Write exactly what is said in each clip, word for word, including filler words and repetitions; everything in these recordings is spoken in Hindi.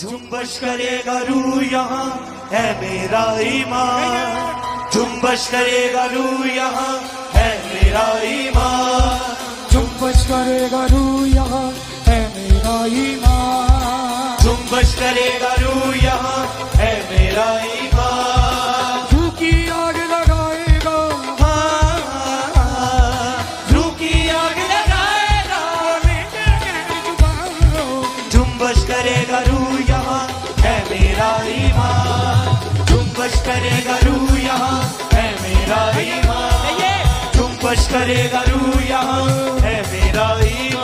जुम्बश करेगा रूह यहाँ है मेरा ईमान, जुम्बश करेगा रूह यहाँ है मेरा ईमान, जुम्बश करेगा रूह यहाँ है मेरा ईमान, जुम्बश करेगा रूह यहाँ है मेरा ईमान, रूह की आग लगाएगा, रूह की आग लगाएगा, जुम्बश करेगा रूह यहाँ है मेरा ईमान, जुम्बश करेगा रूह यहाँ है मेरा ईमान, जुम्बश करेगा रूह यहाँ है मेरा ईमान,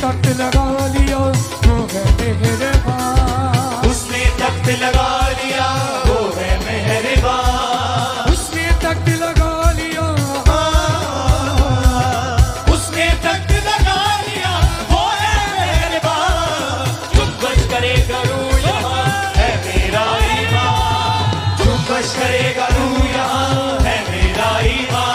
तख्त लगा लिया वो है मेहरबान, उसने तख्त लगा लिया वो है मेहरबान, उसने तख्त लगा लिया, उसने तख्त लगा लिया वो है मेहरबान, जुम्बश करेगा रूह यहाँ है मेरा ईमान, जुम्बश करेगा रूह यहाँ है मेरा ईमान,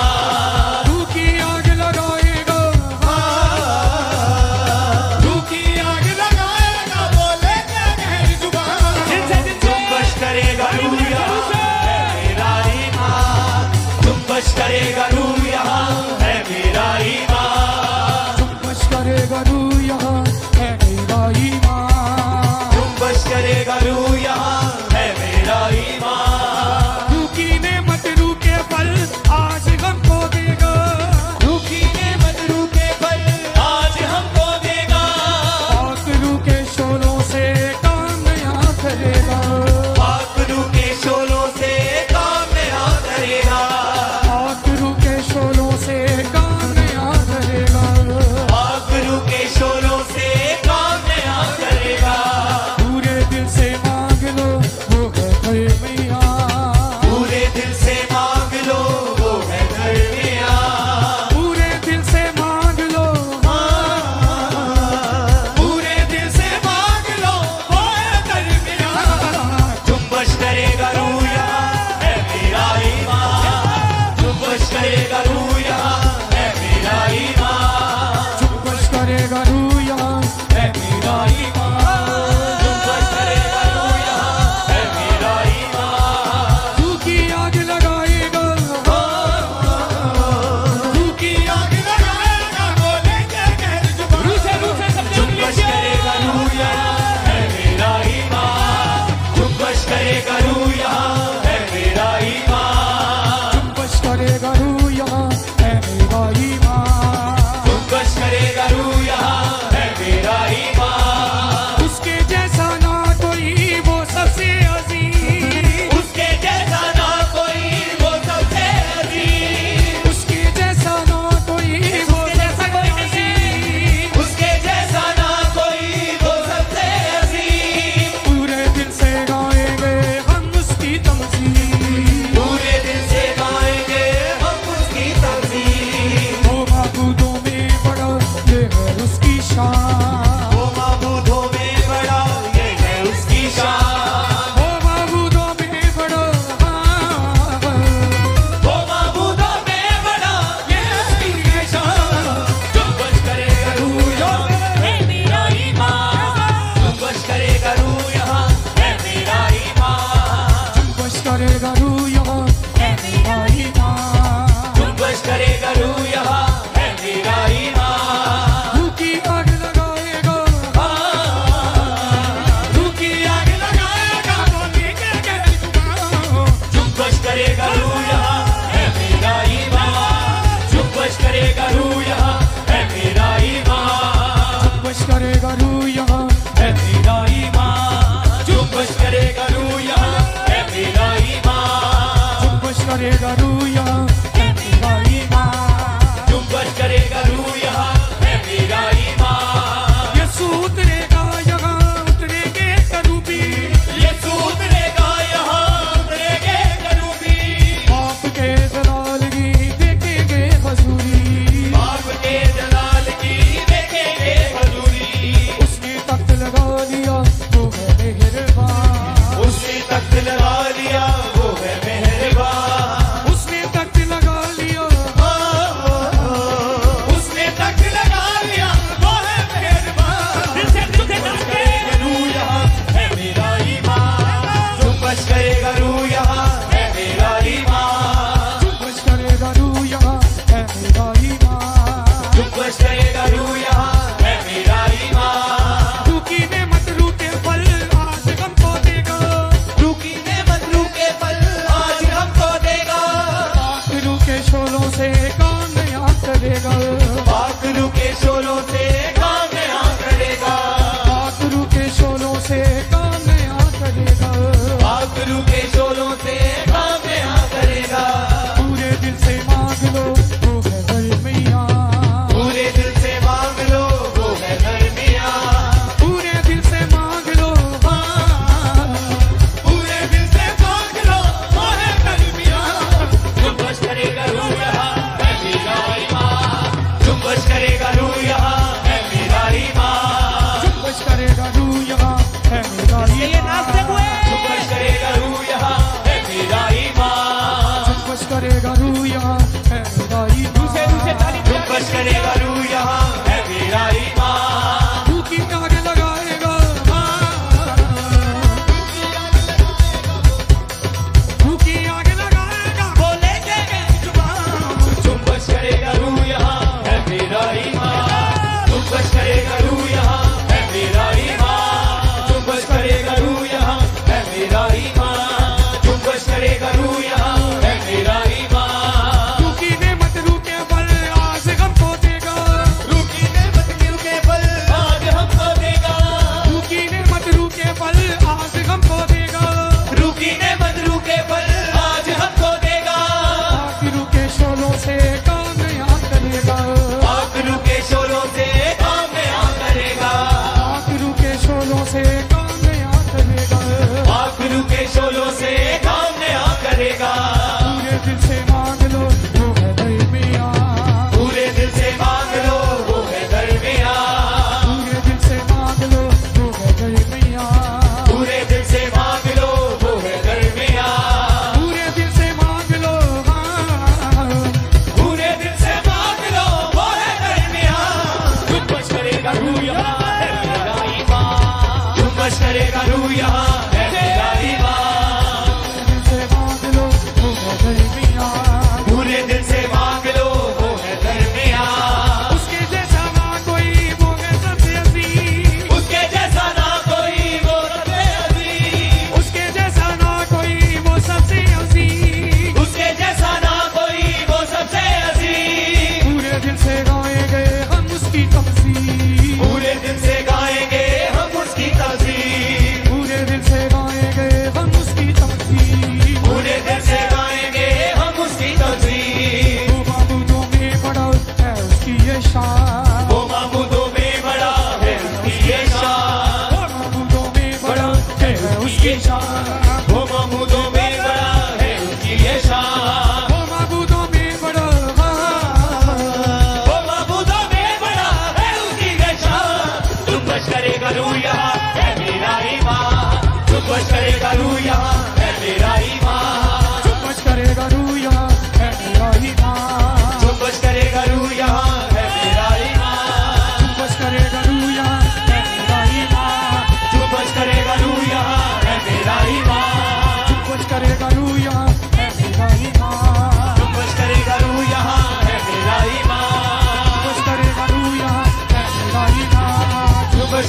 जंबाश करेगा रू यहाँ मैं मेरा ईमान। रूकी ने मत रूके फल आज हमको देगा, रूकी ने मत रूके फल आज हमको देगा। पाक रूके शोलों से काम नया करेगा, पाक रूके शोलों से काम नया करेगा, पाक रूके शोलों से काम नया करेगा, पाक रूके शोलों से काम नया करेगा। पूरे दिल से मांग लो करेगा रू यहाँ है मेरा ईमान। जुम्बश करेगा रू यहाँ है मेरा ईमान। तू की आग लगाएगा, तू की आग लगाएगा, बोले देंगे जुबान। जुम्बश करेगा रू यहाँ है मेरा ईमान। जुम्बश करेगा रू यहाँ है मेरा ईमान। जुम्बश करेगा रू यहाँ है मेरा ईमान। जुम्बश करेगा रू यहाँ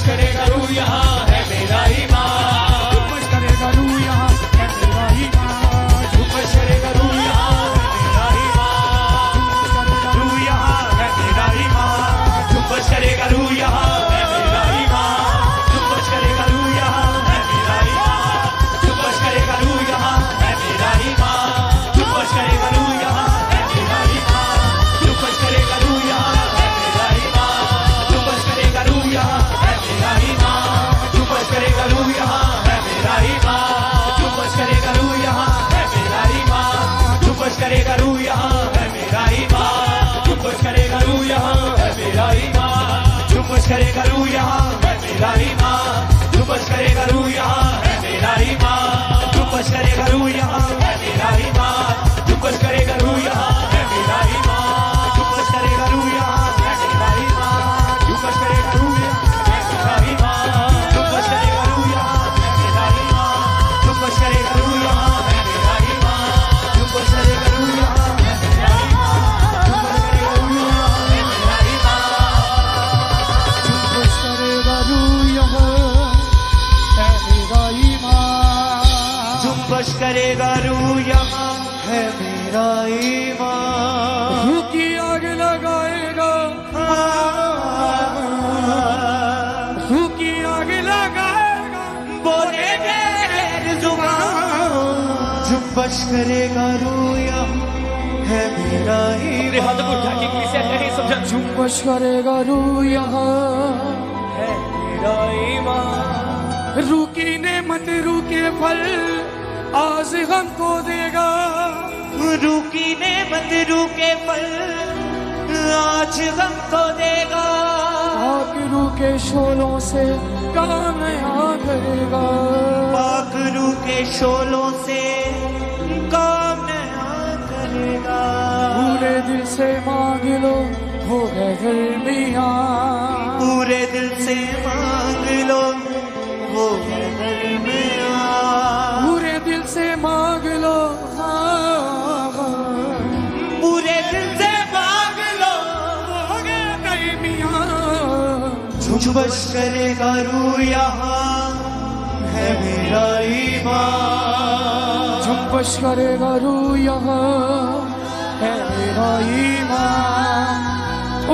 करेगा रू यहाँ है मेरा ईमान। जुम्बश करेगा रू यहाँ है मेरा ईमान। जुम्बश करेगा रू यहाँ है मेरा ईमान। जुम्बश करेगा रू यहाँ है मेरा ईमान। जुम्बश करेगा रू यहाँ है मेरा ईमान। जुम्बश करेगा रू यहाँ है मेरा ईमान। जुम्बश करेगा रू यहाँ है मेरा ईमान। जुम्बश करेगा रू यहाँ है मेरा ईमान। जुम्बश करेगा रू यहाँ है मेरा ईमान। जुम्बश करेगा रू यहाँ है मेरा ईमान। लगाएगा, रूह की आग लगाएगा, रूह की आग लगाएगा, बोलेंगे जुम्बश करेगा रूया है मेरा ईमान। जुम्बश करेगा रूया है मेरा ईमान, रूह की नेमत रूह के फल आज हमको देगा, रूह की नेमत रूह के फल आज हमको देगा, पाक रूह के शोलों से काम यहाँ करेगा, पाक रूह के शोलों से काम यहाँ करेगा, पूरे दिल से मांग लो हो गए दरमिया, पूरे दिल से मांग लो हो गए दरमिया, पूरे दिल से मांग लो, पूरे दिल से मांग लो हो गए दरमिया। जुम्बश करेगा रूह यहाँ है मेरा ईमान, जुम्बश करेगा रूह यहाँ है मेरा ईमान,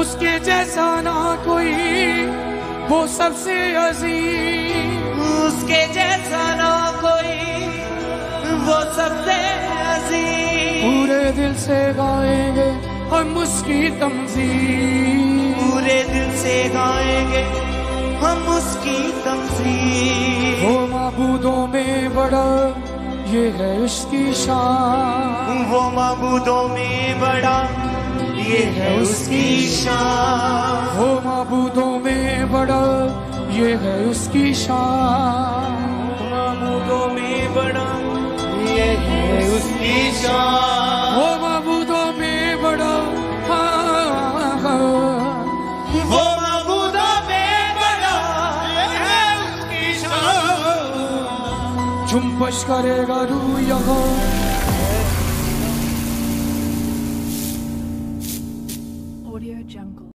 उसके जैसा ना कोई वो सबसे अजीम, उसके जैसा ना कोई वो सबसे अजीम, पूरे दिल से गाएंगे हम उसकी तमजीद, पूरे दिल से गाएंगे हम उसकी तमजीद, वो माबूदों में बड़ा ये है उसकी शान, वो माबूदों में बड़ा ये है उसकी शान, हो माबूदों में बड़ा ये है उसकी शान, माबूदों में बड़ा ये है उसकी शान, हो माबूदों में बड़ा, वो माबूदों में बड़ा ये है उसकी शान। जुम्बश करेगा रूह यहाँ, Audio Jungle।